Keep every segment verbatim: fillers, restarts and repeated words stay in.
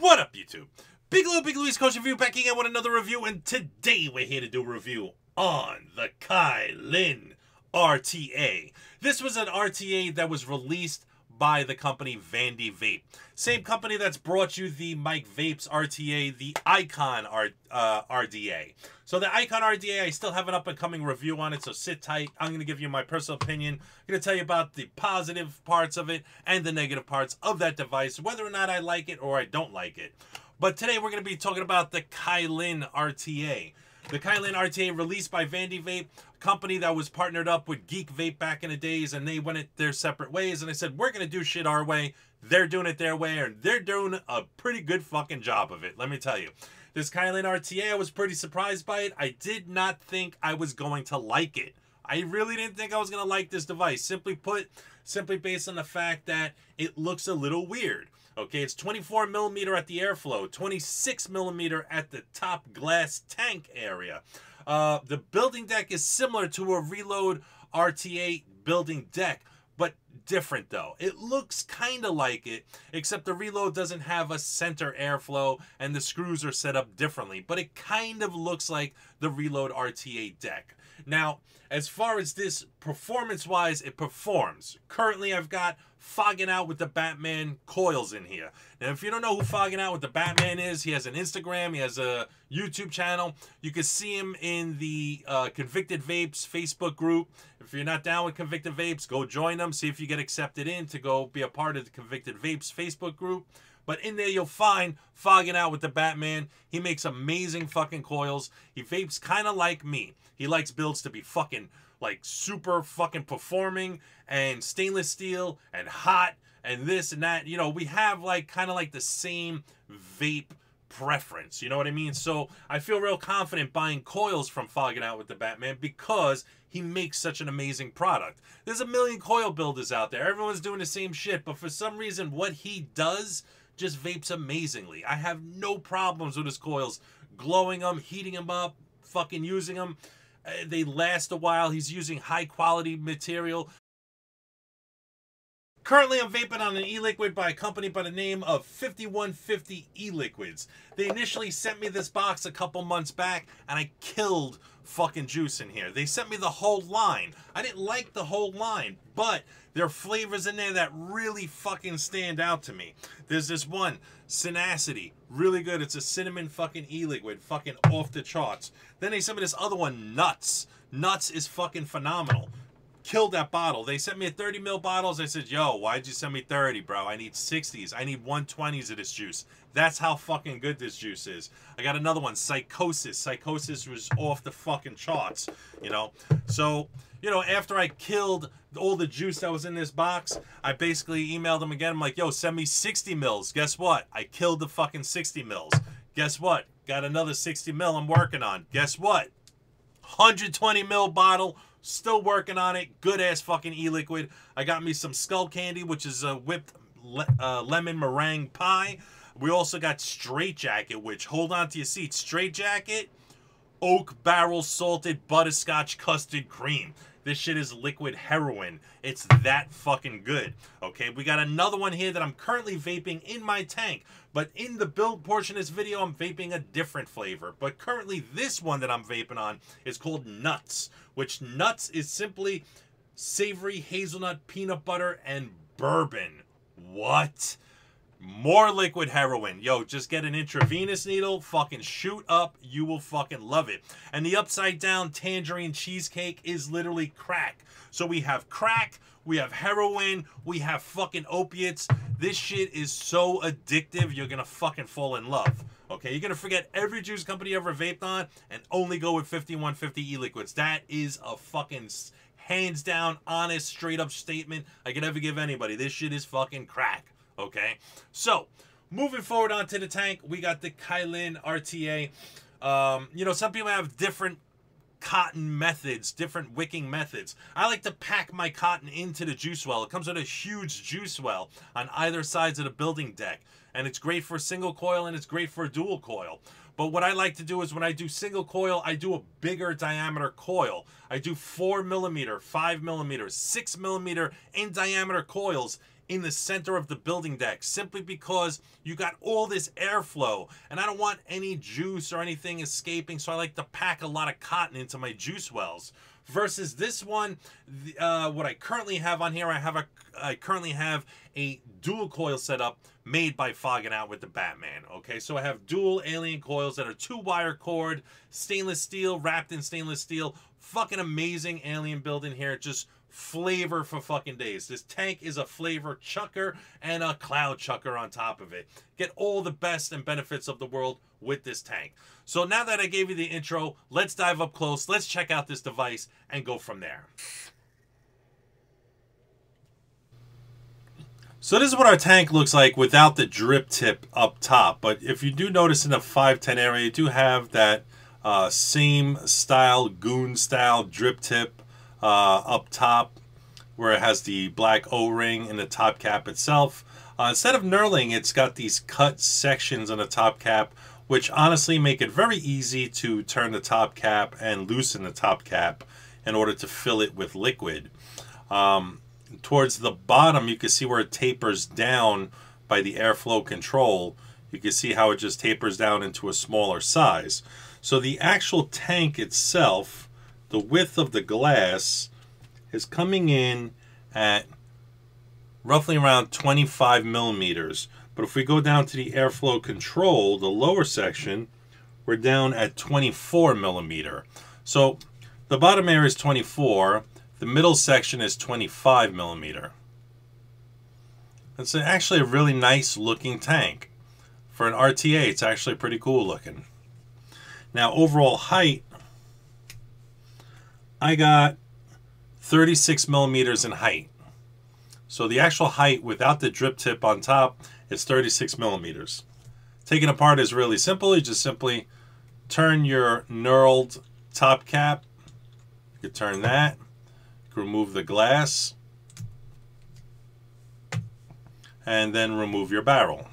What up, YouTube? Big Lou, Big Lou East Coast Review back again with another review, and today we're here to do a review on the Kylin R T A. This was an R T A that was released by the company Vandy Vape. Same company that's brought you the Mike Vapes R T A, the Icon R, uh, R D A. So the Icon R D A, I still have an up-and-coming review on it, so sit tight. I'm going to give you my personal opinion. I'm going to tell you about the positive parts of it and the negative parts of that device, whether or not I like it or I don't like it. But today we're going to be talking about the Kylin R T A. The Kylin R T A, released by Vandy Vape, a company that was partnered up with Geek Vape back in the days, and they went it their separate ways, and they said, we're going to do shit our way. They're doing it their way, and they're doing a pretty good fucking job of it, let me tell you. This Kylin R T A, I was pretty surprised by it. I did not think I was going to like it. I really didn't think I was going to like this device, simply put, simply based on the fact that it looks a little weird. Okay, it's twenty-four millimeter at the airflow, twenty-six millimeter at the top glass tank area. Uh, the building deck is similar to a Reload R T A building deck, but different though. It looks kind of like it, except the Reload doesn't have a center airflow and the screws are set up differently, but it kind of looks like the Reload R T A deck. Now, as far as this performance-wise, it performs. Currently, I've got Fogging Out with the Batman coils in here. Now, if you don't know who Fogging Out with the Batman is, he has an Instagram, he has a YouTube channel. You can see him in the uh, Convicted Vapes Facebook group. If you're not down with Convicted Vapes, go join them. See if you get accepted in to go be a part of the Convicted Vapes Facebook group. But in there, you'll find Fogging Out with the Batman. He makes amazing fucking coils. He vapes kind of like me. He likes builds to be fucking, like, super fucking performing and stainless steel and hot and this and that. You know, we have, like, kind of like the same vape preference. You know what I mean? So I feel real confident buying coils from Fogging Out with the Batman because he makes such an amazing product. There's a million coil builders out there. Everyone's doing the same shit. But for some reason, what he does just vapes amazingly. I have no problems with his coils, glowing them, heating them up, fucking using them. Uh, they last a while. He's using high quality material. Currently, I'm vaping on an e-liquid by a company by the name of fifty-one fifty e-liquids. They initially sent me this box a couple months back, and I killed fucking juice in here. They sent me the whole line. I didn't like the whole line, but there are flavors in there that really fucking stand out to me. There's this one, Sinacity, really good. It's a cinnamon fucking e-liquid, fucking off the charts. Then they sent me this other one, Nuts. Nuts is fucking phenomenal. Killed that bottle. They sent me a thirty mil bottles. I said, yo, why'd you send me thirty, bro? I need sixties. I need one twenties of this juice. That's how fucking good this juice is. I got another one, Psychosis. Psychosis was off the fucking charts, you know? So, you know, after I killed all the juice that was in this box, I basically emailed them again. I'm like, yo, send me sixty mils. Guess what? I killed the fucking sixty mils. Guess what? Got another sixty mil I'm working on. Guess what? one hundred twenty mil bottle. Still working on it. Good ass fucking e-liquid. I got me some Skull Candy, which is a whipped le uh, lemon meringue pie. We also got Straightjacket, which, hold on to your seat, Straightjacket, oak barrel salted butterscotch custard cream. This shit is liquid heroin. It's that fucking good. Okay, we got another one here that I'm currently vaping in my tank. But in the build portion of this video, I'm vaping a different flavor. But currently, this one that I'm vaping on is called Nuts, which Nuts is simply savory hazelnut, peanut butter, and bourbon. What? More liquid heroin. Yo, just get an intravenous needle, fucking shoot up, you will fucking love it. And the upside down tangerine cheesecake is literally crack. So we have crack, we have heroin, we have fucking opiates. This shit is so addictive, you're gonna fucking fall in love. Okay, you're gonna forget every juice company you ever vaped on and only go with fifty-one fifty e-liquids. That is a fucking hands down, honest, straight up statement I could ever give anybody. This shit is fucking crack. Okay, so moving forward onto the tank, we got the Kylin R T A. Um, you know, some people have different cotton methods, different wicking methods. I like to pack my cotton into the juice well. It comes with a huge juice well on either sides of the building deck. And it's great for a single coil and it's great for a dual coil. But what I like to do is when I do single coil, I do a bigger diameter coil. I do four millimeter, five millimeter, six millimeter in diameter coils in the center of the building deck, simply because you got all this airflow, and I don't want any juice or anything escaping, so I like to pack a lot of cotton into my juice wells. Versus this one, uh, what I currently have on here, I have a, I currently have a dual coil setup made by Fogging Out with the Batman. Okay, so I have dual alien coils that are two wire cord, stainless steel, wrapped in stainless steel. Fucking amazing alien build in here. Just flavor for fucking days. This tank is a flavor chucker and a cloud chucker on top of it. Get all the best and benefits of the world with this tank. So now that I gave you the intro, let's dive up close. Let's check out this device and go from there. So this is what our tank looks like without the drip tip up top. But if you do notice in the five ten area, you do have that uh, same style, goon style drip tip Uh, up top, where it has the black O-ring in the top cap itself. Uh, instead of knurling, it's got these cut sections on the top cap, which honestly make it very easy to turn the top cap and loosen the top cap in order to fill it with liquid. Um, towards the bottom, you can see where it tapers down by the airflow control. You can see how it just tapers down into a smaller size. So the actual tank itself, the width of the glass is coming in at roughly around twenty-five millimeters. But if we go down to the airflow control, the lower section, we're down at twenty-four millimeter. So the bottom area is twenty-four, the middle section is twenty-five millimeter. It's actually a really nice looking tank. For an R T A, it's actually pretty cool looking. Now overall height, I got thirty-six millimeters in height. So the actual height without the drip tip on top is thirty-six millimeters. Taking apart is really simple. You just simply turn your knurled top cap. You can turn that, you can remove the glass, and then remove your barrel.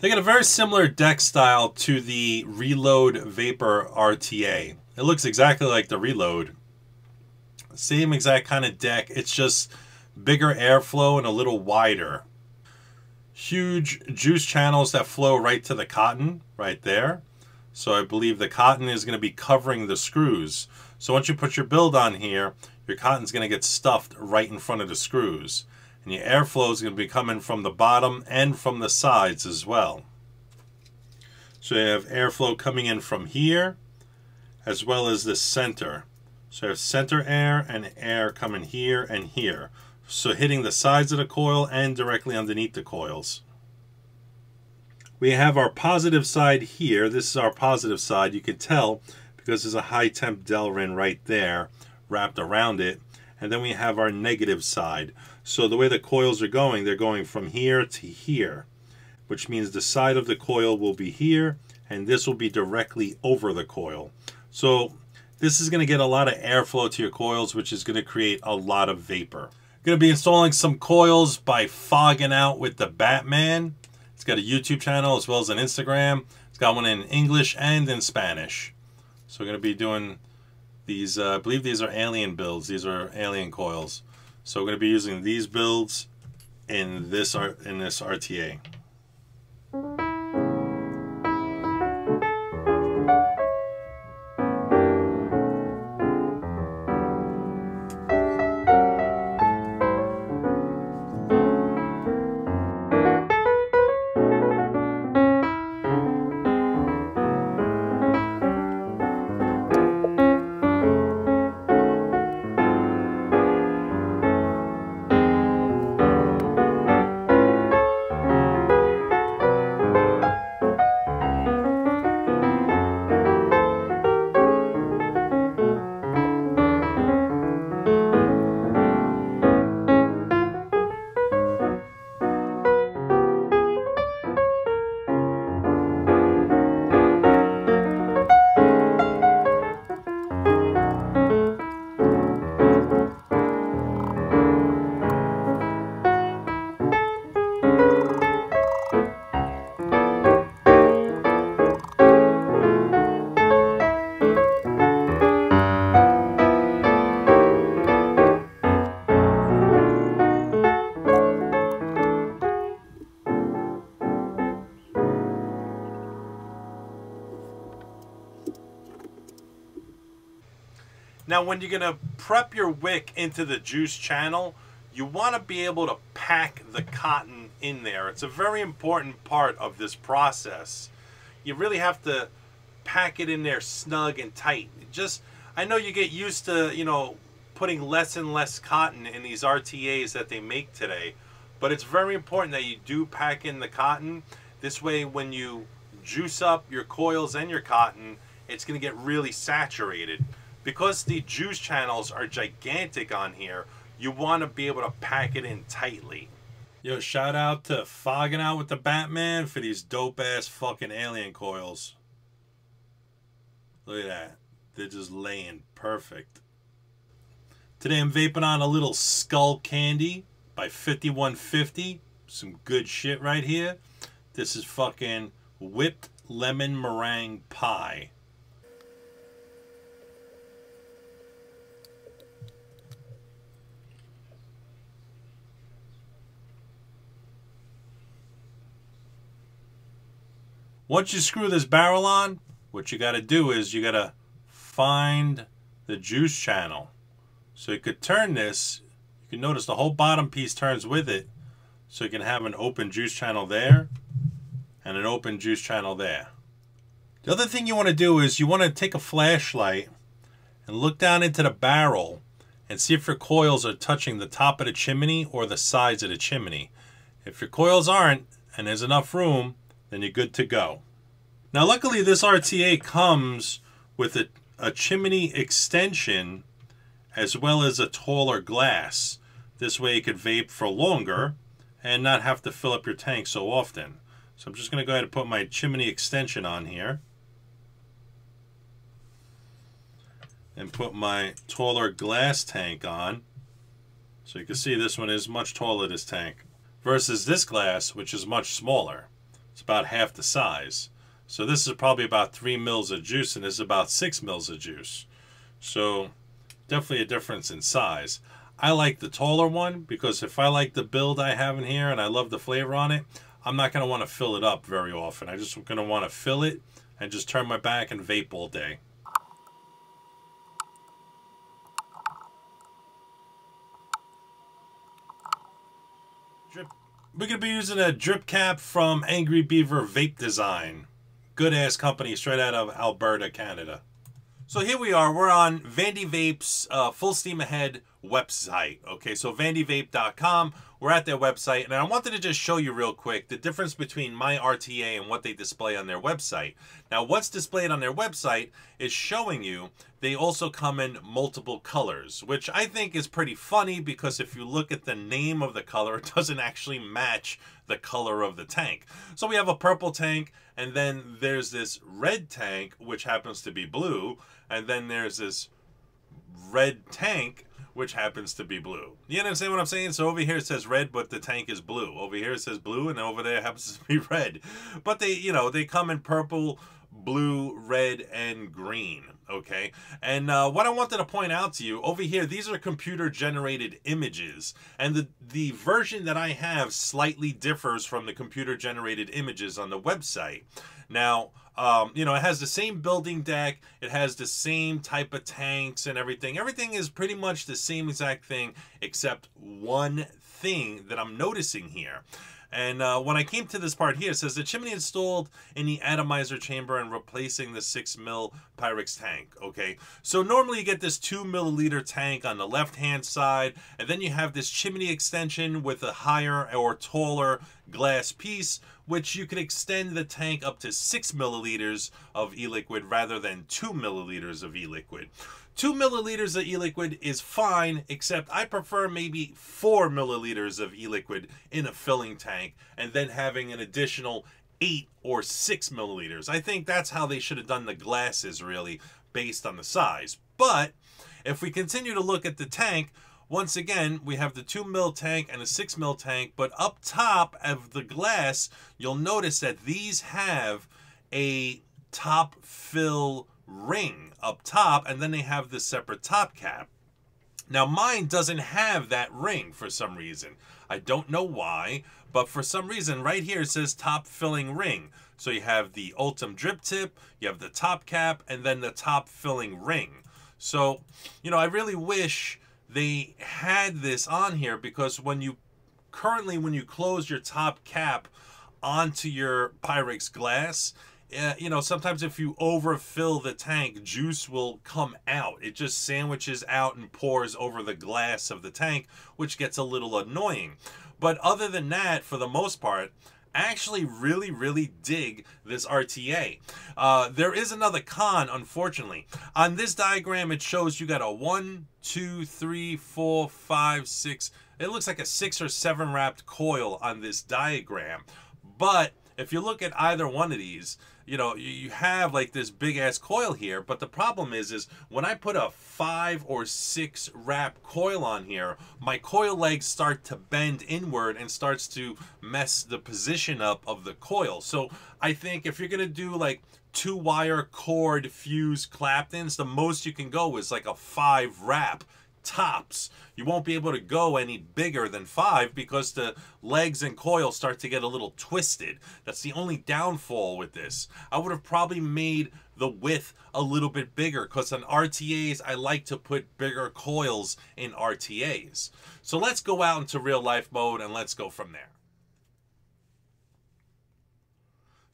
They got a very similar deck style to the Reload Vapor R T A. It looks exactly like the Reload. Same exact kind of deck. It's just bigger airflow and a little wider. Huge juice channels that flow right to the cotton right there. So I believe the cotton is going to be covering the screws. So once you put your build on here, your cotton's going to get stuffed right in front of the screws. And your airflow is going to be coming from the bottom and from the sides as well. So you have airflow coming in from here as well as the center. So you have center air and air coming here and here. So hitting the sides of the coil and directly underneath the coils. We have our positive side here. This is our positive side. You can tell because there's a high temp Delrin right there wrapped around it. And then we have our negative side. So the way the coils are going, they're going from here to here, which means the side of the coil will be here, and this will be directly over the coil. So this is going to get a lot of airflow to your coils, which is going to create a lot of vapor. Going to be installing some coils by Fogging Out with the Batman. It's got a YouTube channel as well as an Instagram. It's got one in English and in Spanish. So we're going to be doing these, uh, I believe these are alien builds. These are alien coils. So we're going to be using these builds in this, in this R T A. Now, when you're going to prep your wick into the juice channel, you want to be able to pack the cotton in there. It's a very important part of this process. You really have to pack it in there snug and tight. Just, I know you get used to, you know, putting less and less cotton in these R T As that they make today, but it's very important that you do pack in the cotton. This way, when you juice up your coils and your cotton, it's going to get really saturated. Because the juice channels are gigantic on here, you want to be able to pack it in tightly. Yo, shout out to Fogging Out with the Batman for these dope ass fucking alien coils. Look at that. They're just laying perfect. Today I'm vaping on a little Skull Candy by fifty-one fifty. Some good shit right here. This is fucking whipped lemon meringue pie. Once you screw this barrel on, what you got to do is you got to find the juice channel. So you could turn this. You can notice the whole bottom piece turns with it. So you can have an open juice channel there and an open juice channel there. The other thing you want to do is you want to take a flashlight and look down into the barrel and see if your coils are touching the top of the chimney or the sides of the chimney. If your coils aren't and there's enough room, then you're good to go. Now, luckily, this R T A comes with a, a chimney extension as well as a taller glass. This way, you could vape for longer and not have to fill up your tank so often. So I'm just going to go ahead and put my chimney extension on here and put my taller glass tank on. So you can see this one is much taller, this tank, versus this glass, which is much smaller. It's about half the size. So this is probably about three mils of juice, and this is about six mils of juice. So definitely a difference in size. I like the taller one because if I like the build I have in here and I love the flavor on it, I'm not going to want to fill it up very often. I'm just going to want to fill it and just turn my back and vape all day. Drip. We're going to be using a drip cap from Angry Beaver Vape Design. Good ass company straight out of Alberta, Canada. So here we are. We're on Vandy Vape's uh, Full Steam Ahead website. Okay, so vandy vape dot com. We're at their website. And I wanted to just show you real quick the difference between my R T A and what they display on their website. Now, what's displayed on their website is showing you they also come in multiple colors, which I think is pretty funny because if you look at the name of the color, it doesn't actually match the color of the tank. So we have a purple tank, and then there's this red tank, which happens to be blue, and then there's this red tank, which happens to be blue. You understand what I'm saying? So over here it says red, but the tank is blue. Over here it says blue, and over there it happens to be red. But they, you know, they come in purple, blue, red, and green. Okay, and uh, what I wanted to point out to you, over here, these are computer-generated images. And the, the version that I have slightly differs from the computer-generated images on the website. Now, um, you know, it has the same building deck. It has the same type of tanks and everything. Everything is pretty much the same exact thing, except one thing that I'm noticing here. And uh, when I came to this part here, it says the chimney installed in the atomizer chamber and replacing the six mil Pyrex tank. Okay, so normally you get this two milliliter tank on the left-hand side, and then you have this chimney extension with a higher or taller glass piece, which you can extend the tank up to six milliliters of e-liquid rather than two milliliters of e-liquid. Two milliliters of e-liquid is fine, except I prefer maybe four milliliters of e-liquid in a filling tank and then having an additional eight or six milliliters. I think that's how they should have done the glasses, really, based on the size. But if we continue to look at the tank, once again, we have the two mil tank and a six mil tank, but up top of the glass, you'll notice that these have a top fill ring up top, and then they have this separate top cap. Now, mine doesn't have that ring for some reason. I don't know why, but for some reason right here it says top filling ring. So you have the Ultem drip tip, you have the top cap, and then the top filling ring. So, you know, I really wish they had this on here, because when you currently when you close your top cap onto your Pyrex glass, uh, you know, sometimes if you overfill the tank, juice will come out. It just sandwiches out and pours over the glass of the tank, which gets a little annoying. But other than that, for the most part, I actually really, really dig this R T A. Uh, there is another con, unfortunately. On this diagram, it shows you got a one, two, three, four, five, six. It looks like a six or seven wrapped coil on this diagram. But if you look at either one of these, you know, you have like this big ass coil here, but the problem is, is when I put a five or six wrap coil on here, my coil legs start to bend inward and starts to mess the position up of the coil. So I think if you're going to do like two wire cord fuse claptons, the most you can go is like a five wrap tops. You won't be able to go any bigger than five because the legs and coil start to get a little twisted. That's the only downfall with this. I would have probably made the width a little bit bigger, because on R T As, I like to put bigger coils in R T As. So let's go out into real life mode and let's go from there.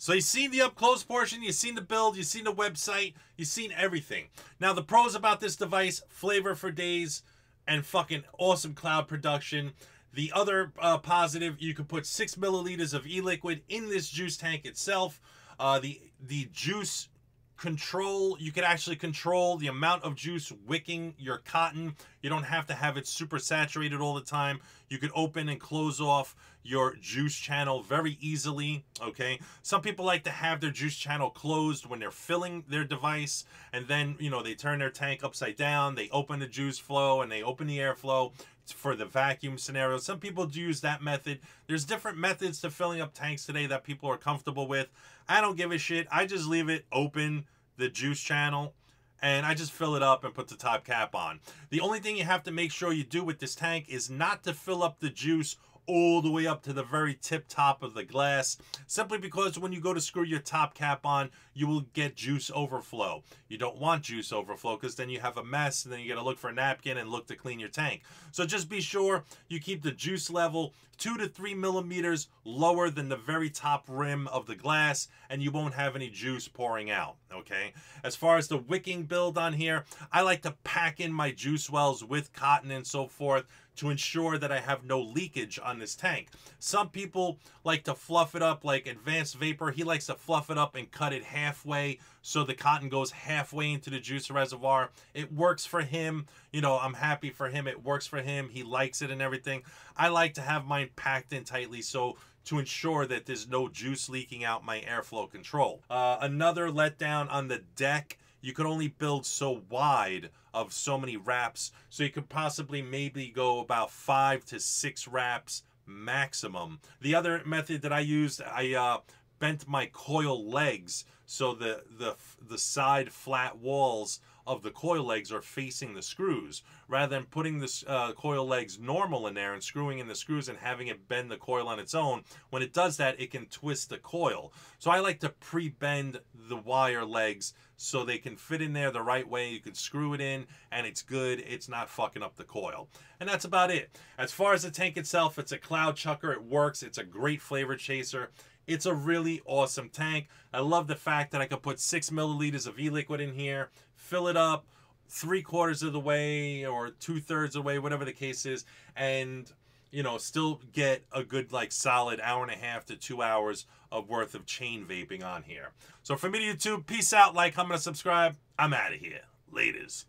So you've seen the up-close portion, you've seen the build, you've seen the website, you've seen everything. Now, the pros about this device: flavor for days and fucking awesome cloud production. The other uh, positive, you can put six milliliters of e-liquid in this juice tank itself. Uh, the, the juice control, you can actually control the amount of juice wicking your cotton. You don't have to have it super saturated all the time. You could open and close off your juice channel very easily, okay? Some people like to have their juice channel closed when they're filling their device, and then, you know, they turn their tank upside down, they open the juice flow, and they open the airflow for the vacuum scenario. Some people do use that method. There's different methods to filling up tanks today that people are comfortable with. I don't give a shit. I just leave it open, the juice channel, and I just fill it up and put the top cap on. The only thing you have to make sure you do with this tank is not to fill up the juice all the way up to the very tip top of the glass, simply because when you go to screw your top cap on, you will get juice overflow. You don't want juice overflow, because then you have a mess, and then you gotta look for a napkin and look to clean your tank. So just be sure you keep the juice level two to three millimeters lower than the very top rim of the glass, and you won't have any juice pouring out, okay? As far as the wicking build on here, I like to pack in my juice wells with cotton and so forth to ensure that I have no leakage on this tank. Some people like to fluff it up, like Advanced Vapor. He likes to fluff it up and cut it halfway, so the cotton goes halfway into the juice reservoir. It works for him. You know, I'm happy for him. It works for him. He likes it and everything. I like to have mine packed in tightly, so to ensure that there's no juice leaking out my airflow control. Uh, another letdown on the deck: you could only build so wide of so many wraps, so you could possibly maybe go about five to six wraps maximum. The other method that I used, I uh, bent my coil legs, so the, the, the side flat walls of the coil legs are facing the screws, rather than putting the uh, coil legs normal in there and screwing in the screws and having it bend the coil on its own. When it does that, it can twist the coil. So I like to pre-bend the wire legs so they can fit in there the right way. You can screw it in and it's good. It's not fucking up the coil. And that's about it. As far as the tank itself, it's a cloud chucker. It works. It's a great flavor chaser. It's a really awesome tank. I love the fact that I could put six milliliters of e-liquid in here, fill it up three quarters of the way or two thirds of the way, whatever the case is, and, you know, still get a good, like, solid hour and a half to two hours of worth of chain vaping on here. So from me to YouTube, peace out, like, comment, subscribe. I'm out of here. Laters.